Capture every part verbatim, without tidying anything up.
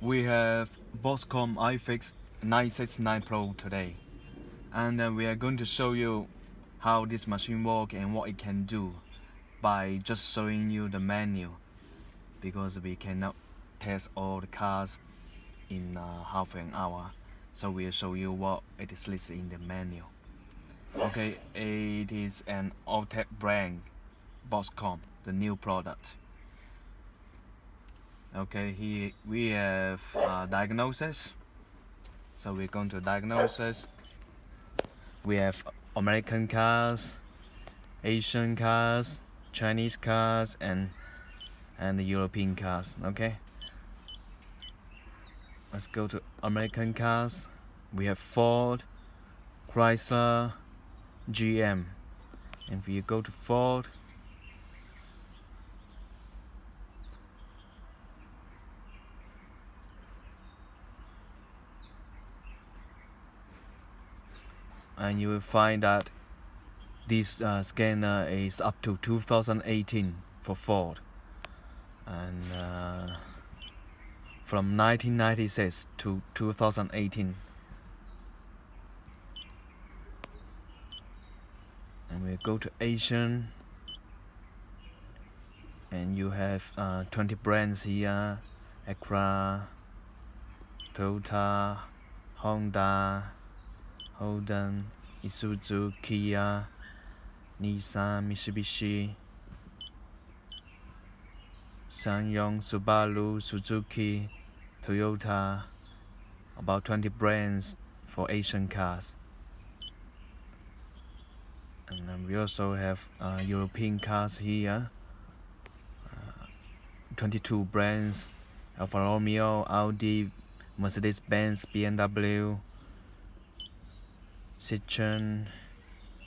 We have Bosscomm iFIX nine sixty-nine Pro today, and uh, we are going to show you how this machine works and what it can do by just showing you the menu, because we cannot test all the cars in uh, half an hour, so we'll show you what it is listed in the menu. Okay, it is an Autek brand Bosscomm, the new product. Okay, here we have uh, diagnosis. So we're going to diagnosis. We have American cars, Asian cars, Chinese cars, and and the European cars. Okay, let's go to American cars. We have Ford, Chrysler, G M, and if you go to Ford, and you will find that this uh, scanner is up to two thousand eighteen for Ford, and uh, from nineteen ninety-six to two thousand eighteen. And we'll go to Asian, and you have uh, twenty brands here: Acura, Toyota, Honda, Holden, Isuzu, Kia, Nissan, Mitsubishi, Ssangyong, Subaru, Suzuki, Toyota. About twenty brands for Asian cars. And then we also have uh, European cars here. Uh, twenty-two brands: Alfa Romeo, Audi, Mercedes-Benz, B M W, Citroen,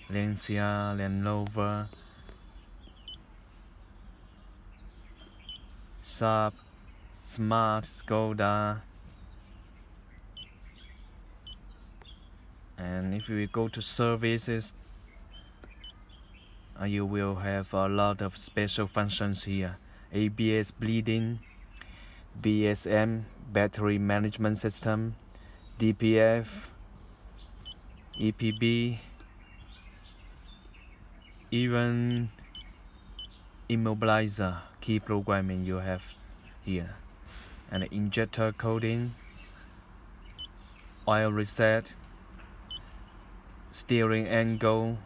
Lancia, Lenovo, Saab, Smart, Skoda. And if you go to services, uh, you will have a lot of special functions here: A B S bleeding, B S M battery management system, D P F, E P B, even immobilizer key programming you have here, and injector coding, oil reset, steering angle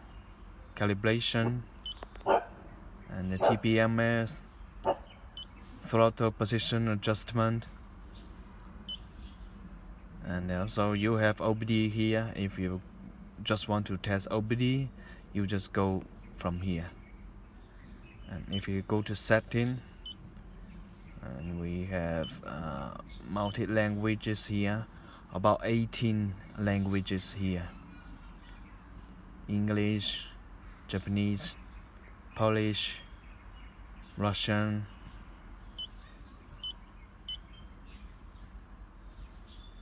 calibration, and the T P M S, throttle position adjustment. And also you have O B D here. If you just want to test O B D, you just go from here. And if you go to setting, and we have uh, multi languages here, about eighteen languages here: English, Japanese, Polish, Russian,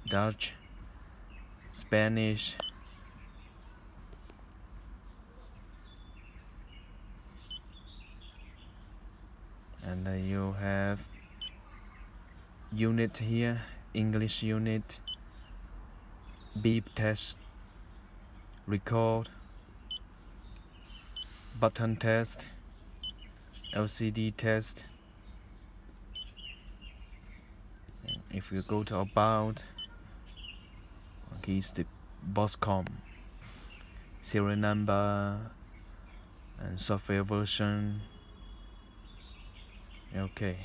Dutch, Spanish, and uh, you have unit here: English unit, beep test, record, button test, L C D test. And if you go to about, okay, it's the Bosscomm serial number and software version. Okay.